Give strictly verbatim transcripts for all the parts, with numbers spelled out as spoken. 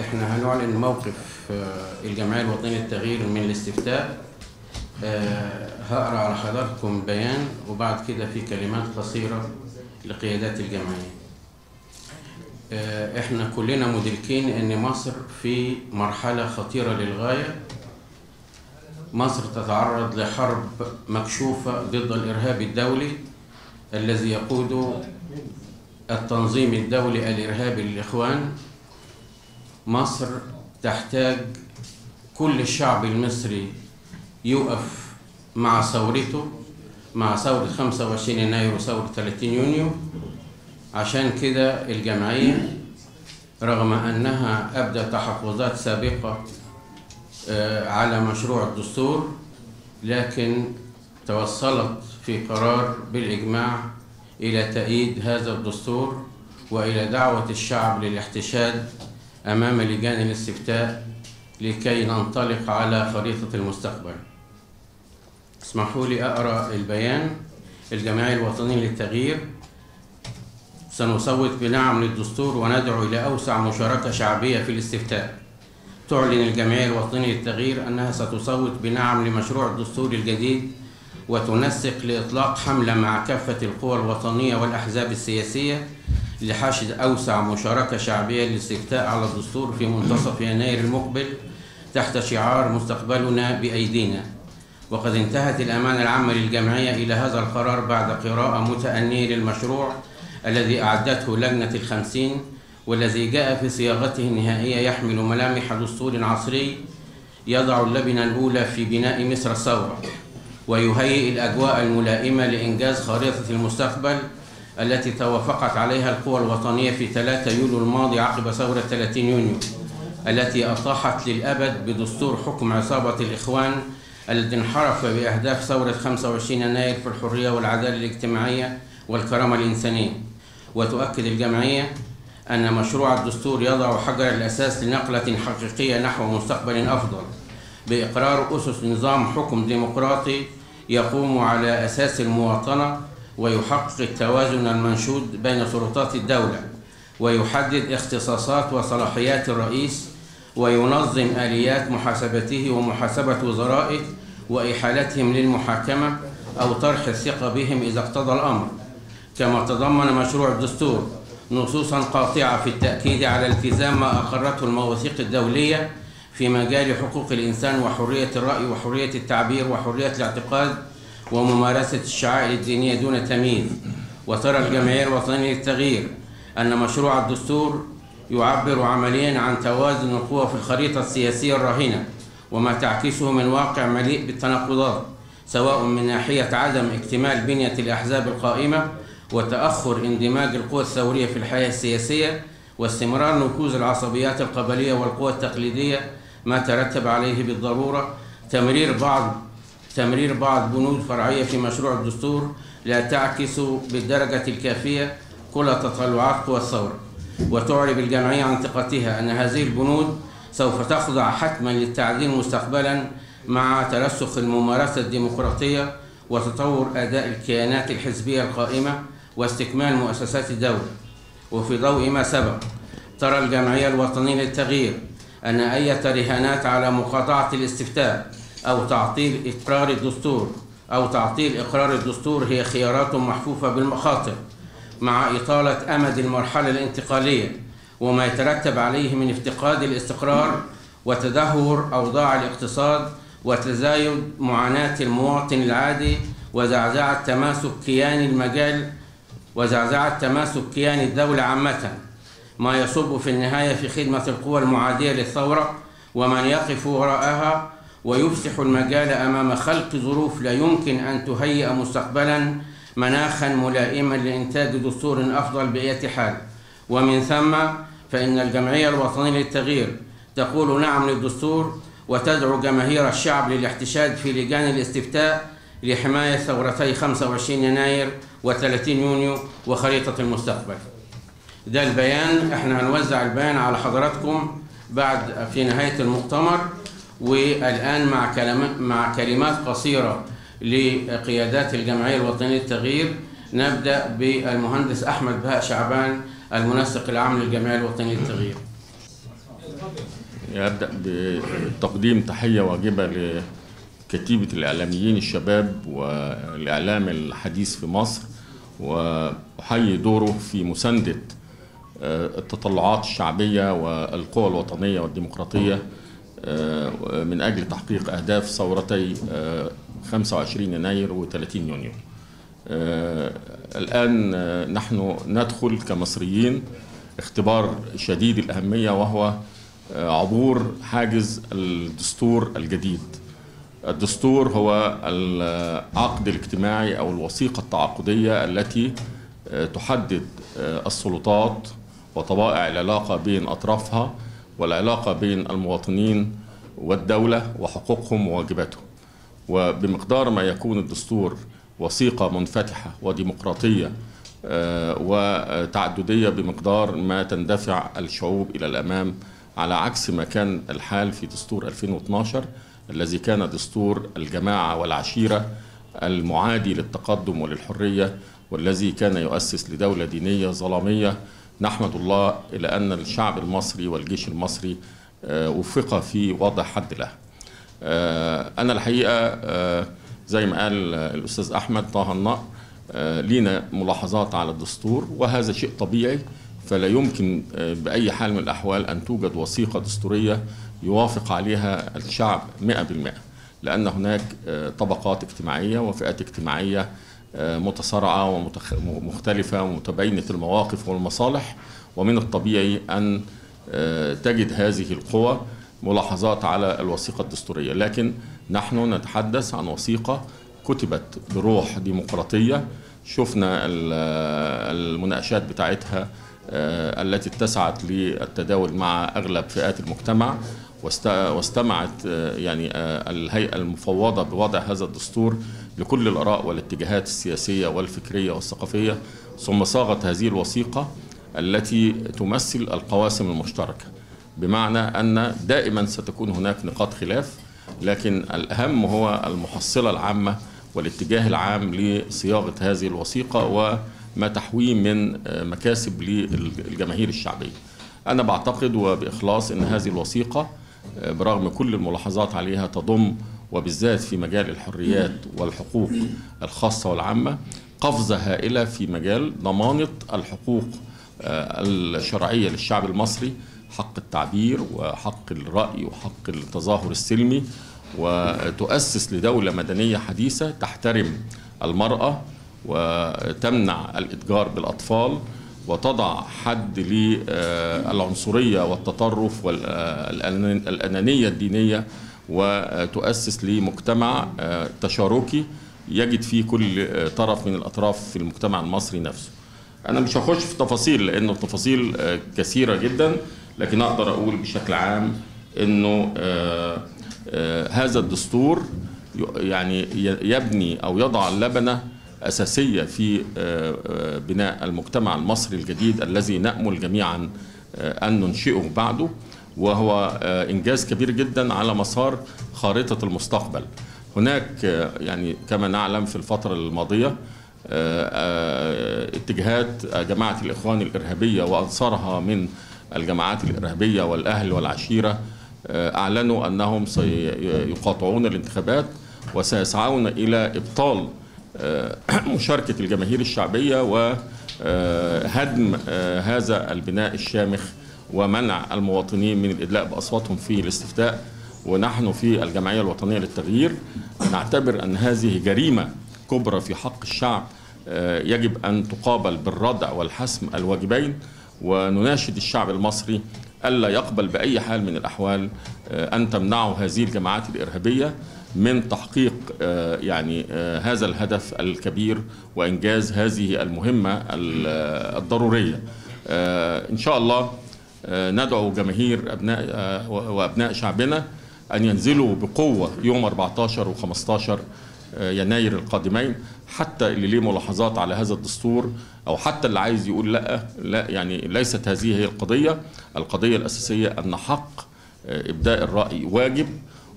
احنا هنعلن موقف الجمعية الوطنية للتغيير من الاستفتاء. هقرا على حضراتكم بيان وبعد كده في كلمات قصيرة لقيادات الجمعية. احنا كلنا مدركين ان مصر في مرحلة خطيرة للغاية. مصر تتعرض لحرب مكشوفة ضد الإرهاب الدولي الذي يقوده التنظيم الدولي الإرهابي للإخوان. مصر تحتاج كل الشعب المصري يقف مع ثورته، مع ثورة خمسة وعشرين يناير وثورة ثلاثين يونيو. عشان كده الجمعية رغم أنها أبدت تحفظات سابقة على مشروع الدستور، لكن توصلت في قرار بالإجماع إلى تأييد هذا الدستور وإلى دعوة الشعب للاحتشاد أمام لجان الاستفتاء لكي ننطلق على خريطة المستقبل. اسمحوا لي أقرأ البيان. الجمعية الوطنية للتغيير: سنصوت بنعم للدستور وندعو إلى أوسع مشاركة شعبية في الاستفتاء. تعلن الجمعية الوطنية للتغيير أنها ستصوت بنعم لمشروع الدستور الجديد وتنسق لإطلاق حملة مع كافة القوى الوطنية والأحزاب السياسية لحشد أوسع مشاركة شعبية للاستفتاء على الدستور في منتصف يناير المقبل تحت شعار مستقبلنا بأيدينا. وقد انتهت الأمانة العامة للجمعية إلى هذا القرار بعد قراءة متأنية للمشروع الذي أعدته لجنة الخمسين والذي جاء في صياغته النهائية يحمل ملامح دستور عصري يضع اللبنة الأولى في بناء مصر الثورة ويهيئ الأجواء الملائمة لإنجاز خريطة المستقبل التي توافقت عليها القوى الوطنية في ثلاثة يوليو الماضي عقب ثورة ثلاثين يونيو، التي أطاحت للأبد بدستور حكم عصابة الإخوان الذي انحرف بأهداف ثورة خمسة وعشرين يناير في الحرية والعدالة الاجتماعية والكرامة الإنسانية. وتؤكد الجمعية أن مشروع الدستور يضع حجر الأساس لنقلة حقيقية نحو مستقبل أفضل بإقرار أسس نظام حكم ديمقراطي يقوم على أساس المواطنة ويحقق التوازن المنشود بين سلطات الدولة ويحدد اختصاصات وصلاحيات الرئيس وينظم آليات محاسبته ومحاسبة وزرائه وإحالتهم للمحاكمة أو طرح الثقة بهم إذا اقتضى الأمر، كما تضمن مشروع الدستور نصوصا قاطعة في التأكيد على التزام ما أقرته المواثيق الدولية في مجال حقوق الإنسان وحرية الرأي وحرية التعبير وحرية الاعتقاد وممارسة الشعائر الدينية دون تمييز. وترى الجمعية الوطنية للتغيير أن مشروع الدستور يعبر عمليا عن توازن القوى في الخريطة السياسية الراهنة وما تعكسه من واقع مليء بالتناقضات، سواء من ناحية عدم اكتمال بنية الأحزاب القائمة وتأخر اندماج القوى الثورية في الحياة السياسية واستمرار نفوذ العصبيات القبلية والقوى التقليدية ما ترتب عليه بالضرورة تمرير بعض تمرير بعض بنود فرعية في مشروع الدستور لا تعكس بالدرجة الكافية كل تطلعات قوى الثورة. وتعرب الجمعية عن ثقتها أن هذه البنود سوف تخضع حتما للتعديل مستقبلا مع ترسخ الممارسة الديمقراطية وتطور أداء الكيانات الحزبية القائمة واستكمال مؤسسات الدولة. وفي ضوء ما سبق ترى الجمعية الوطنية للتغيير أن أي رهانات على مقاطعة الاستفتاء أو تعطيل إقرار الدستور أو تعطيل إقرار الدستور هي خيارات محفوفة بالمخاطر مع إطالة أمد المرحلة الانتقالية وما يترتب عليه من افتقاد الاستقرار وتدهور أوضاع الاقتصاد وتزايد معاناة المواطن العادي وزعزعة تماسك كيان المجال وزعزعة تماسك كيان الدولة عامة، ما يصب في النهاية في خدمة القوى المعادية للثورة ومن يقف وراءها ويفسح المجال أمام خلق ظروف لا يمكن أن تهيئ مستقبلا مناخا ملائما لإنتاج دستور أفضل بأي حال. ومن ثم فإن الجمعية الوطنية للتغيير تقول نعم للدستور وتدعو جماهير الشعب للاحتشاد في لجان الاستفتاء لحماية ثورتي خمسة وعشرين يناير وثلاثين يونيو وخريطة المستقبل. ده البيان. احنا هنوزع البيان على حضراتكم بعد في نهاية المؤتمر. والآن مع كلمات مع كلمات قصيرة لقيادات الجمعية الوطنية للتغيير. نبدأ بالمهندس احمد بهاء شعبان المنسق العام للجمعية الوطنية للتغيير. أبدأ بتقديم تحية واجبة لكتيبة الإعلاميين الشباب والإعلام الحديث في مصر، وأحيي دوره في مساندة التطلعات الشعبية والقوى الوطنية والديمقراطية من أجل تحقيق أهداف ثورتي خمسة وعشرين يناير و ثلاثين يونيو. الآن نحن ندخل كمصريين اختبار شديد الأهمية، وهو عبور حاجز الدستور الجديد. الدستور هو العقد الاجتماعي أو الوثيقة التعاقدية التي تحدد السلطات وطبائع العلاقة بين أطرافها والعلاقة بين المواطنين والدولة وحقوقهم وواجباتهم. وبمقدار ما يكون الدستور وثيقة منفتحة وديمقراطية وتعددية، بمقدار ما تندفع الشعوب إلى الأمام، على عكس ما كان الحال في دستور ألفين واثناشر الذي كان دستور الجماعة والعشيرة المعادي للتقدم وللحرية، والذي كان يؤسس لدولة دينية ظلامية. نحمد الله إلى أن الشعب المصري والجيش المصري وفق في وضع حد له. أنا الحقيقة زي ما قال الأستاذ أحمد طه النقر لينا ملاحظات على الدستور، وهذا شيء طبيعي، فلا يمكن بأي حال من الأحوال أن توجد وثيقة دستورية يوافق عليها الشعب مئة بالمئة، لأن هناك طبقات اجتماعية وفئات اجتماعية متصارعة ومختلفة ومتباينة المواقف والمصالح، ومن الطبيعي أن تجد هذه القوى ملاحظات على الوثيقة الدستورية. لكن نحن نتحدث عن وثيقة كتبت بروح ديمقراطية، شفنا المناقشات بتاعتها التي اتسعت للتداول مع أغلب فئات المجتمع، واستمعت يعني الهيئة المفوضة بوضع هذا الدستور لكل الآراء والاتجاهات السياسية والفكرية والثقافية، ثم صاغت هذه الوثيقة التي تمثل القواسم المشتركة، بمعنى أن دائما ستكون هناك نقاط خلاف، لكن الأهم هو المحصلة العامة والاتجاه العام لصياغة هذه الوثيقة وما تحويه من مكاسب للجماهير الشعبية. أنا بعتقد وبإخلاص أن هذه الوثيقة برغم كل الملاحظات عليها تضم، وبالذات في مجال الحريات والحقوق الخاصة والعامة، قفزة هائلة في مجال ضمانة الحقوق الشرعية للشعب المصري، حق التعبير وحق الرأي وحق التظاهر السلمي، وتؤسس لدولة مدنية حديثة تحترم المرأة وتمنع الإتجار بالأطفال، وتضع حد للعنصرية والتطرف والأنانية الدينية، وتؤسس لمجتمع تشاركي يجد فيه كل طرف من الأطراف في المجتمع المصري نفسه. أنا مش هخش في تفاصيل لأنه تفاصيل كثيرة جدا، لكن أقدر أقول بشكل عام أنه هذا الدستور يعني يبني أو يضع اللبنة أساسية في بناء المجتمع المصري الجديد الذي نأمل جميعا أن ننشئه بعده، وهو إنجاز كبير جدا على مسار خارطة المستقبل. هناك يعني كما نعلم في الفترة الماضية اتجاهات جماعة الإخوان الإرهابية وأنصارها من الجماعات الإرهابية والأهل والعشيرة أعلنوا أنهم سيقاطعون الانتخابات وسيسعون إلى إبطال مشاركة الجماهير الشعبية وهدم هذا البناء الشامخ ومنع المواطنين من الإدلاء بأصواتهم في الاستفتاء. ونحن في الجمعية الوطنية للتغيير نعتبر أن هذه جريمة كبرى في حق الشعب يجب أن تقابل بالردع والحسم الواجبين، ونناشد الشعب المصري ألا يقبل بأي حال من الأحوال أن تمنعه هذه الجماعات الإرهابية من تحقيق يعني هذا الهدف الكبير وإنجاز هذه المهمة الضرورية. إن شاء الله ندعو جماهير أبناء وأبناء شعبنا أن ينزلوا بقوة يوم أربعتاشر وخمستاشر يناير القادمين، حتى اللي ليه ملاحظات على هذا الدستور أو حتى اللي عايز يقول لا لا، يعني ليست هذه هي القضية. القضية الأساسية أن حق إبداء الرأي واجب،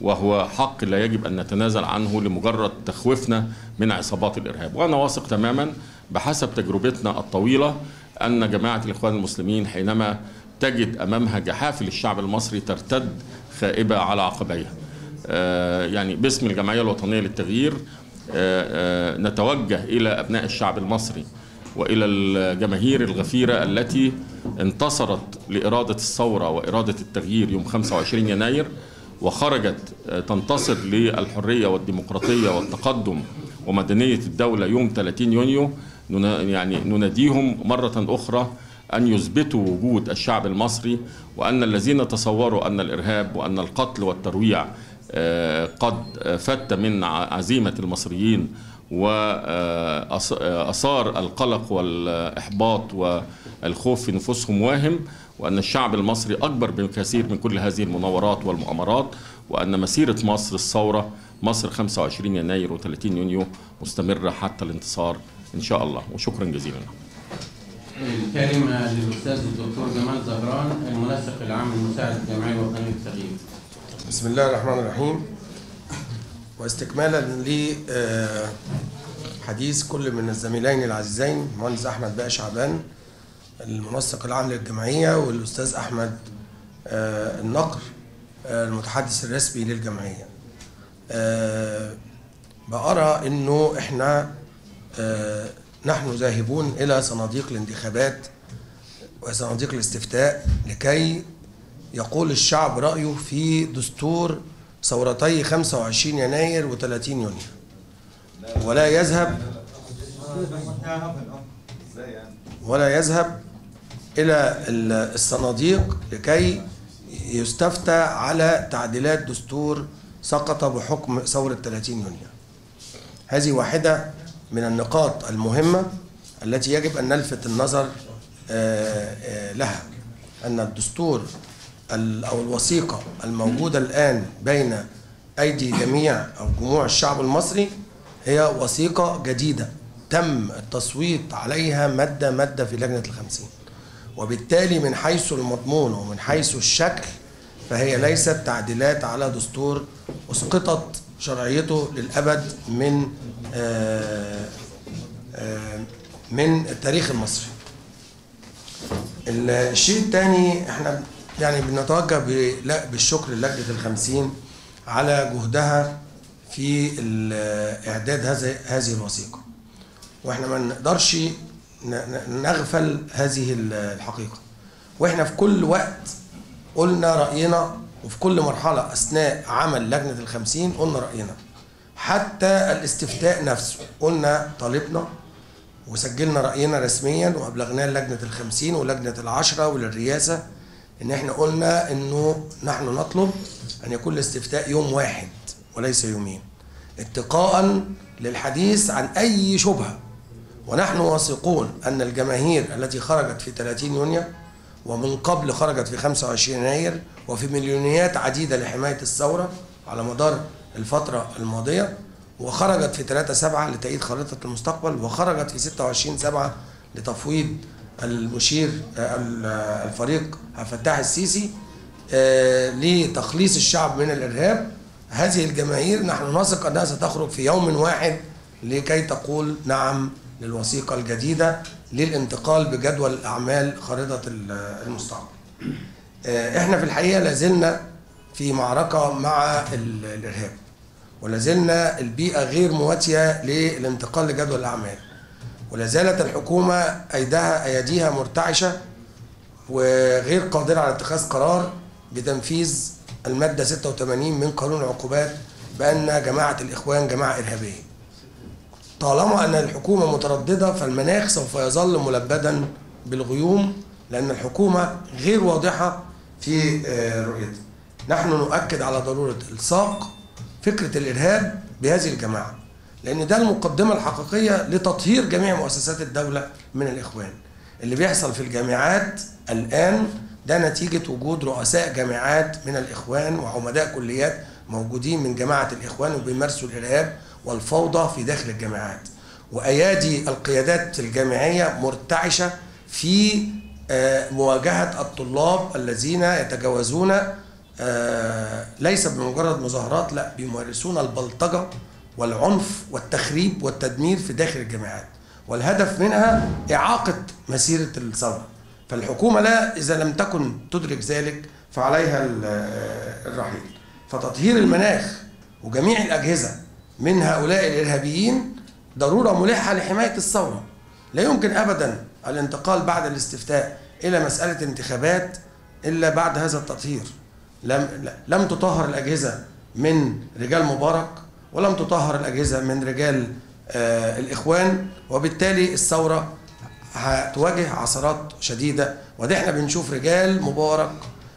وهو حق لا يجب أن نتنازل عنه لمجرد تخويفنا من عصابات الإرهاب. وأنا واثق تماما بحسب تجربتنا الطويلة أن جماعة الإخوان المسلمين حينما تجد أمامها جحافل الشعب المصري ترتد خائبة على عقبيها. يعني باسم الجمعية الوطنية للتغيير نتوجه إلى أبناء الشعب المصري وإلى الجماهير الغفيرة التي انتصرت لإرادة الثورة وإرادة التغيير يوم خمسة وعشرين يناير، وخرجت تنتصر للحرية والديمقراطية والتقدم ومدنية الدولة يوم ثلاثين يونيو. يعني نناديهم مرة أخرى أن يثبتوا وجود الشعب المصري، وأن الذين تصوروا أن الإرهاب وأن القتل والترويع قد فت من عزيمة المصريين وأثار القلق والإحباط والخوف في نفوسهم واهم، وأن الشعب المصري أكبر بكثير من كل هذه المناورات والمؤامرات، وأن مسيرة مصر الثورة مصر خمسة وعشرين يناير وثلاثين يونيو مستمرة حتى الانتصار إن شاء الله. وشكرا جزيلا. الكلمة للأستاذ الدكتور جمال زهران، المنسق العام المساعد الجمعية الوطنية للتغيير. بسم الله الرحمن الرحيم، واستكمالا لحديث كل من الزميلين العزيزين المهندس احمد بهاء شعبان المنسق العام للجمعية والأستاذ احمد النقر المتحدث الرسمي للجمعية، بأرى انه احنا نحن ذاهبون إلى صناديق الانتخابات وصناديق الاستفتاء لكي يقول الشعب رأيه في دستور ثورتي خمسة وعشرين يناير وثلاثين يونيو، ولا يذهب ولا يذهب إلى الصناديق لكي يستفتى على تعديلات دستور سقط بحكم ثورة ثلاثين يونيو. هذه واحدة من النقاط المهمة التي يجب أن نلفت النظر لها، أن الدستور أو الوثيقة الموجودة الآن بين أيدي جميع أو جموع الشعب المصري هي وثيقة جديدة تم التصويت عليها مادة مادة في لجنة الخمسين، وبالتالي من حيث المضمون ومن حيث الشكل فهي ليست تعديلات على دستور أسقطت شرعيته للأبد من آآ آآ من التاريخ المصري. الشيء الثاني، احنا يعني بنتوجه بالشكر للجنة الخمسين على جهدها في إعداد هذه الوثيقة، واحنا ما نقدرش نغفل هذه الحقيقة، واحنا في كل وقت قلنا رأينا، وفي كل مرحلة أثناء عمل لجنة الخمسين قلنا رأينا، حتى الاستفتاء نفسه قلنا طالبنا وسجلنا رأينا رسميا وأبلغناه لجنة الخمسين ولجنة العشرة وللرئاسة، إن احنا قلنا إنه نحن نطلب أن يكون الاستفتاء يوم واحد وليس يومين، اتقاء للحديث عن أي شبهة، ونحن واثقون أن الجماهير التي خرجت في ثلاثين يونيو ومن قبل خرجت في خمسة وعشرين يناير وفي مليونيات عديدة لحماية الثورة على مدار الفترة الماضية، وخرجت في ثلاثة سبعة لتأييد خريطة المستقبل، وخرجت في ستة وعشرين سبعة لتفويض المشير الفريق عبد الفتاح السيسي لتخليص الشعب من الإرهاب. هذه الجماهير نحن نثق أنها ستخرج في يوم واحد لكي تقول نعم للوثيقة الجديدة للانتقال بجدول الأعمال خريطة المستقبل. احنا في الحقيقة لازلنا في معركة مع الإرهاب، ولازلنا البيئة غير مواتية للانتقال لجدول الأعمال، ولازالت الحكومة أيدها أيديها مرتعشة وغير قادرة على اتخاذ قرار بتنفيذ المادة ستة وثمانين من قانون العقوبات بأن جماعة الإخوان جماعة إرهابية. طالما أن الحكومة مترددة فالمناخ سوف يظل ملبدا بالغيوم، لأن الحكومة غير واضحة في رؤيتها. نحن نؤكد على ضرورة إلصاق فكرة الإرهاب بهذه الجماعة، لأن ده المقدمة الحقيقية لتطهير جميع مؤسسات الدولة من الإخوان. اللي بيحصل في الجامعات الآن ده نتيجة وجود رؤساء جامعات من الإخوان وعمداء كليات موجودين من جماعة الإخوان وبيمارسوا الإرهاب والفوضى في داخل الجامعات، وأيادي القيادات الجامعية مرتعشة في مواجهة الطلاب الذين يتجاوزون ليس بمجرد مظاهرات، لا بيمارسون البلطجة والعنف والتخريب والتدمير في داخل الجامعات، والهدف منها إعاقة مسيرة الثورة. فالحكومة لا إذا لم تكن تدرك ذلك فعليها الرحيل. فتطهير المناخ وجميع الأجهزة من هؤلاء الإرهابيين ضرورة ملحة لحماية الثورة. لا يمكن أبدا الانتقال بعد الاستفتاء إلى مسألة انتخابات إلا بعد هذا التطهير. لم لم تطهر الأجهزة من رجال مبارك، ولم تطهر الأجهزة من رجال آه الإخوان، وبالتالي الثورة هتواجه عثرات شديدة. وده احنا بنشوف رجال مبارك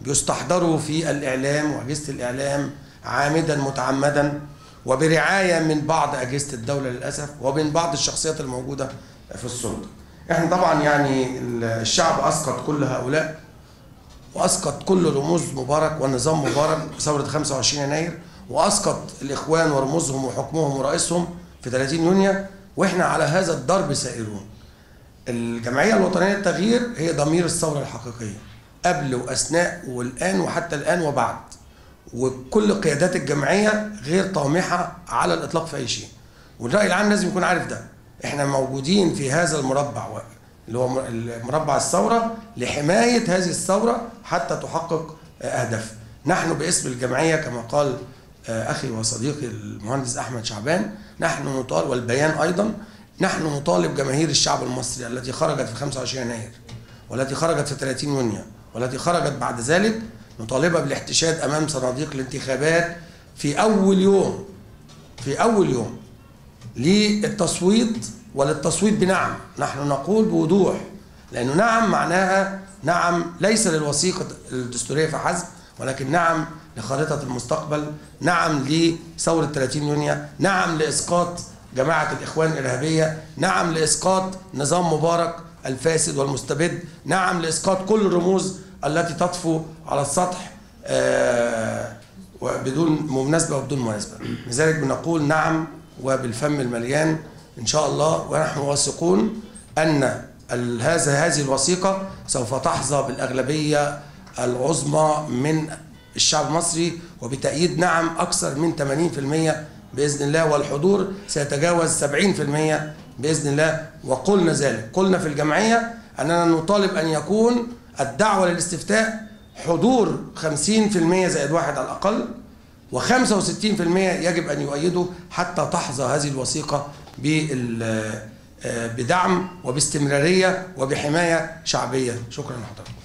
بيستحضروا في الإعلام وأجهزة الإعلام عامدا متعمدا وبرعاية من بعض أجهزة الدولة للأسف ومن بعض الشخصيات الموجودة في السلطة. احنا طبعا يعني الشعب أسقط كل هؤلاء وأسقط كل رموز مبارك والنظام مبارك في ثورة خمسة وعشرين يناير، وأسقط الإخوان ورموزهم وحكمهم ورئيسهم في ثلاثين يونيو، وإحنا على هذا الضرب سائرون. الجمعية الوطنية للتغيير هي ضمير الثورة الحقيقية قبل وأثناء والآن وحتى الآن وبعد، وكل قيادات الجمعية غير طامحة على الإطلاق في أي شيء، والرأي العام لازم يكون عارف ده. إحنا موجودين في هذا المربع اللي هو مربع الثورة لحماية هذه الثورة حتى تحقق أهدافها. نحن باسم الجمعية كما قال أخي وصديقي المهندس احمد شعبان، نحن نطالب، والبيان أيضا، نحن نطالب جماهير الشعب المصري التي خرجت في خمسة وعشرين يناير والتي خرجت في ثلاثين يونيو والتي خرجت بعد ذلك، نطالبها بالاحتشاد أمام صناديق الانتخابات في أول يوم في أول يوم للتصويت، وللتصويت بنعم. نحن نقول بوضوح، لأنه نعم معناها نعم ليس للوثيقة الدستورية فحسب، ولكن نعم لخريطة المستقبل، نعم لثورة ثلاثين يونيو، نعم لإسقاط جماعة الإخوان الإرهابية، نعم لإسقاط نظام مبارك الفاسد والمستبد، نعم لإسقاط كل الرموز التي تطفو على السطح بدون مناسبة وبدون مناسبة. لذلك بنقول نعم وبالفم المليان إن شاء الله، ونحن واثقون أن هذا هذه الوثيقة سوف تحظى بالأغلبية العظمى من الشعب المصري وبتأييد نعم أكثر من ثمانين بالمئة بإذن الله، والحضور سيتجاوز سبعين بالمئة بإذن الله. وقلنا ذلك، قلنا في الجمعية أننا نطالب أن يكون الدعوة للاستفتاء حضور خمسين بالمئة زائد واحد على الأقل، وخمسة وستين بالمئة يجب أن يؤيدوا حتى تحظى هذه الوثيقة بدعم وباستمرارية وبحماية شعبية. شكرا لحضرتك.